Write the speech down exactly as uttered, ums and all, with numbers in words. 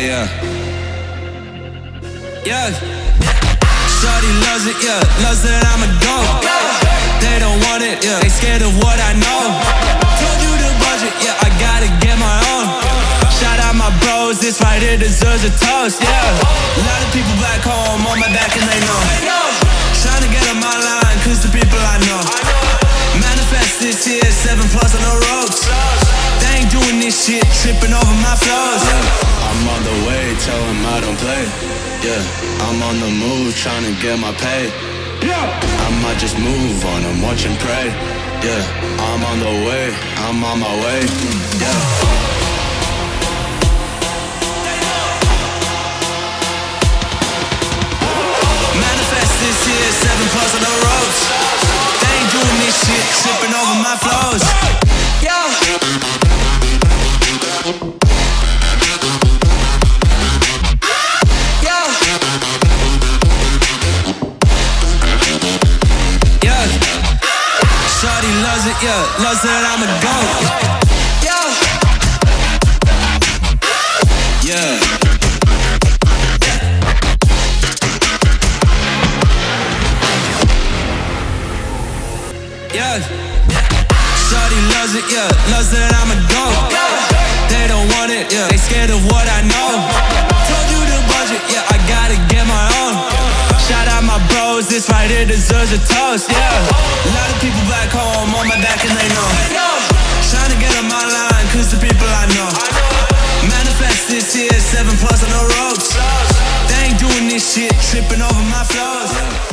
yeah, yeah. Yeah. Shawty loves it, yeah, loves that I'm a dog. They don't want it, yeah, they scared of what I know. Told you the budget, yeah, I gotta get my own. Shout out my bros, this right here deserves a toast, yeah. A lot of people back home on my back and they know. Trying to get on my line, cause the people I know. Manifest this year, seven plus on the ropes. They ain't doing this shit, tripping over my flaws. Yeah. I'm on the way, tell them I don't play. Yeah, I'm on the move, trying to get my pay. Yeah, I might just move on and watch and pray. Yeah, I'm on the way, I'm on my way. Yeah. This year, seven plus on the roads. They ain't doing this shit, tripping over my flows. Yeah. Yeah. Yeah. Shawty loves it, yeah, loves that I'm a goat. Yeah. Yeah. Yeah. Shawty loves it, yeah, loves that I'm a dog. They don't want it, yeah, they scared of what I know. Told you the budget, yeah, I gotta get my own. Shout out my bros, this right here deserves a toast, yeah. A lot of people back home on my back and they know. Trying to get on my line, cause the people I know. Manifest this year, seven plus on the ropes. They ain't doing this shit, tripping over my flaws.